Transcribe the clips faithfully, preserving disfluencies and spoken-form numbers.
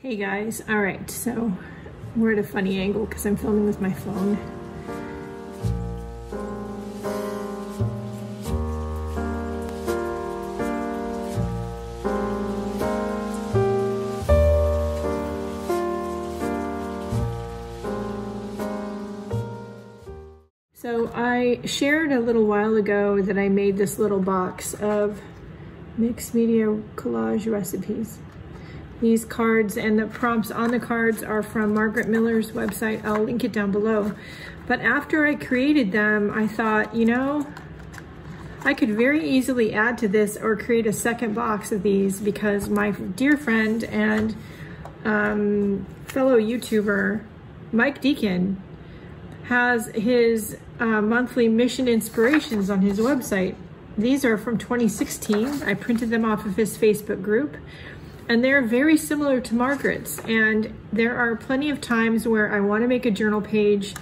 Hey guys, all right, so we're at a funny angle because I'm filming with my phone. So I shared a little while ago that I made this little box of mixed media collage recipes. These cards and the prompts on the cards are from Margaret Miller's website. I'll link it down below. But after I created them, I thought, you know, I could very easily add to this or create a second box of these because my dear friend and um, fellow YouTuber, Mike Deakins, has his uh, monthly Mission Inspirations on his website. These are from twenty sixteen. I printed them off of his Facebook group. And they're very similar to Margaret's. And there are plenty of times where I want to make a journal page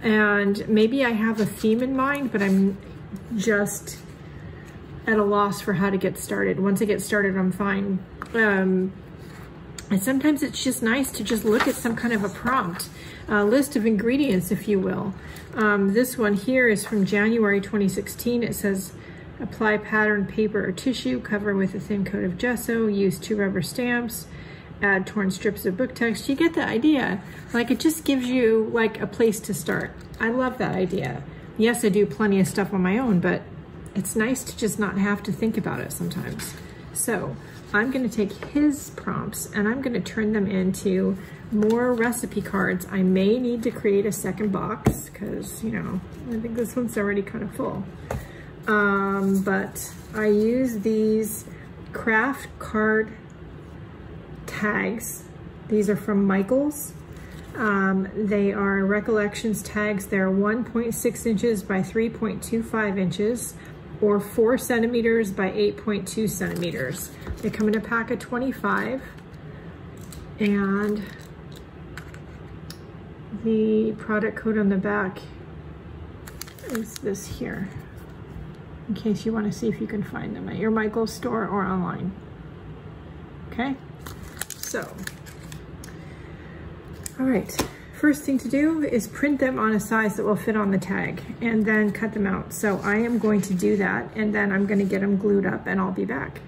and maybe I have a theme in mind, but I'm just at a loss for how to get started. Once I get started, I'm fine. Um, and sometimes it's just nice to just look at some kind of a prompt, a list of ingredients, if you will. Um, this one here is from January twenty sixteen. It says, apply pattern paper or tissue, cover with a thin coat of gesso, use two rubber stamps, add torn strips of book text. You get the idea. Like, it just gives you like a place to start. I love that idea. Yes, I do plenty of stuff on my own, but it's nice to just not have to think about it sometimes. So I'm gonna take his prompts and I'm gonna turn them into more recipe cards. I may need to create a second box because, you know, I think this one's already kind of full. Um, but I use these craft card tags. These are from Michaels. Um, they are Recollections tags. They're one point six inches by three point two five inches or four centimeters by eight point two centimeters. They come in a pack of twenty-five, and the product code on the back is this here, in case you want to see if you can find them at your Michaels store or online. Okay, so, all right. First thing to do is print them on a size that will fit on the tag and then cut them out. So I am going to do that, and then I'm going to get them glued up and I'll be back.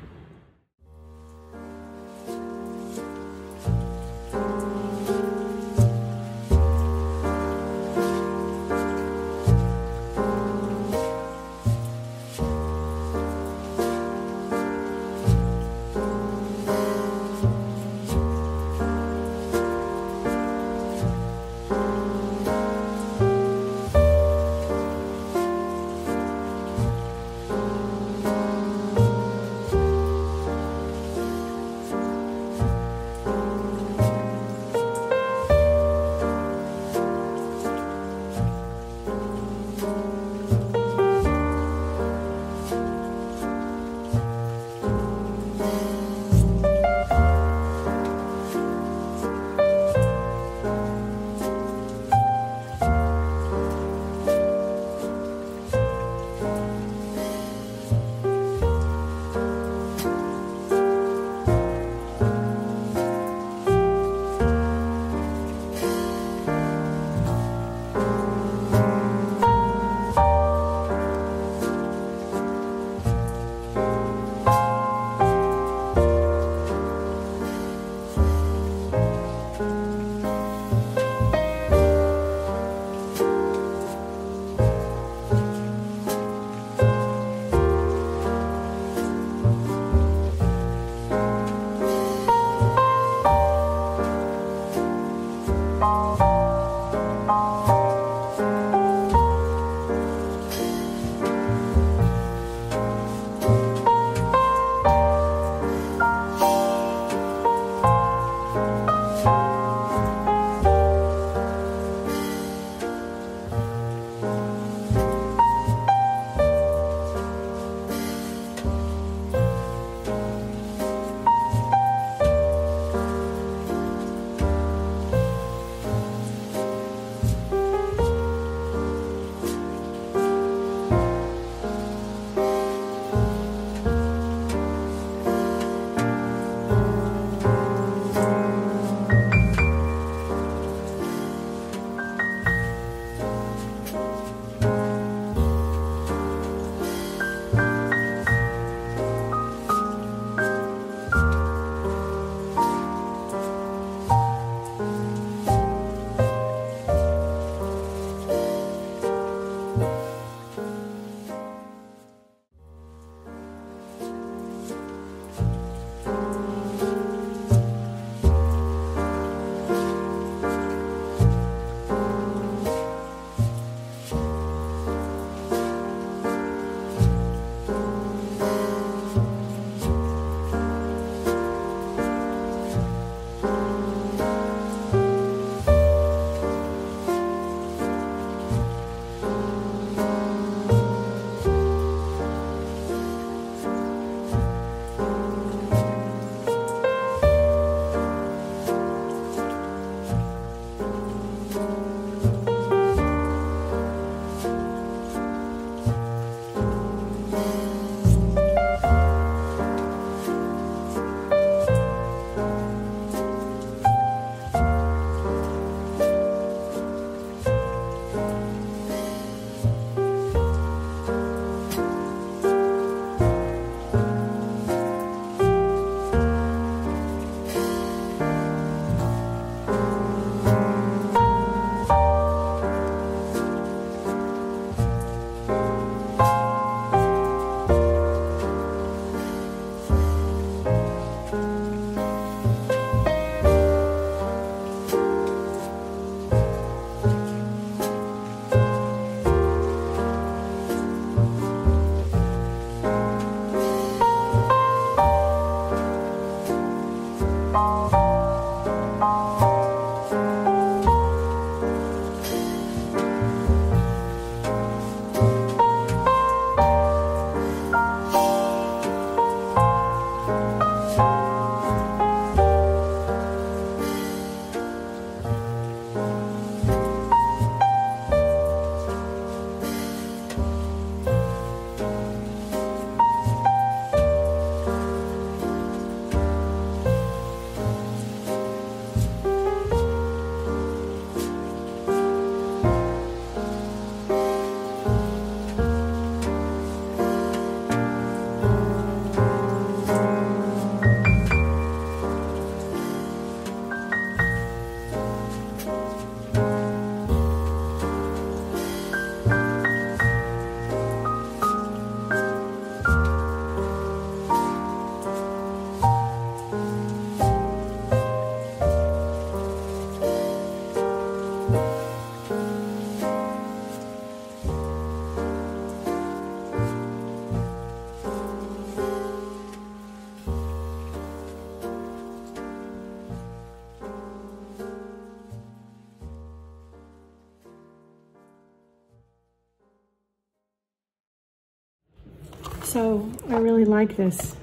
So I really like this.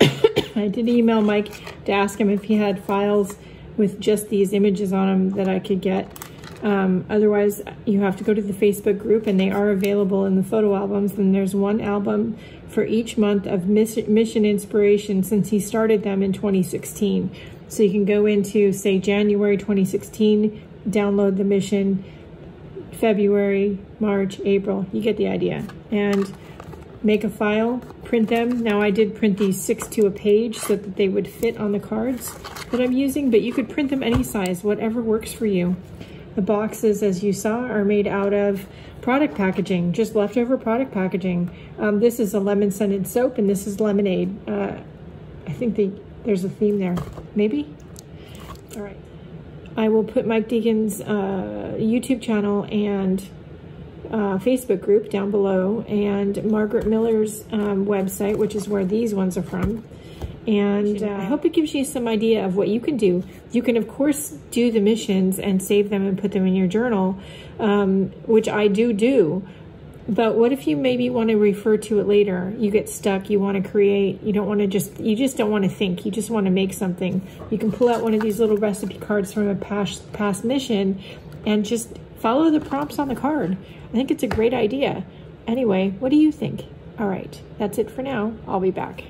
I did email Mike to ask him if he had files with just these images on them that I could get. Um, otherwise, you have to go to the Facebook group, and they are available in the photo albums. And there's one album for each month of Mission Inspirations since he started them in twenty sixteen. So you can go into, say, January twenty sixteen, download the mission, February, March, April. You get the idea. And make a file, print them. Now, I did print these six to a page so that they would fit on the cards that I'm using, but you could print them any size, whatever works for you. The boxes, as you saw, are made out of product packaging, just leftover product packaging. Um, this is a lemon scented soap, and this is lemonade. Uh, I think the, there's a theme there, maybe? All right. I will put Mike Deakins' uh, YouTube channel and uh, Facebook group down below, and Margaret Miller's um, website, which is where these ones are from. And uh, I hope it gives you some idea of what you can do. You can, of course, do the missions and save them and put them in your journal, um, which I do do. But what if you maybe want to refer to it later? You get stuck. You want to create. You don't want to just, you just don't want to think. You just want to make something. You can pull out one of these little recipe cards from a past, past mission and just follow the prompts on the card. I think it's a great idea. Anyway, what do you think? All right, that's it for now. I'll be back.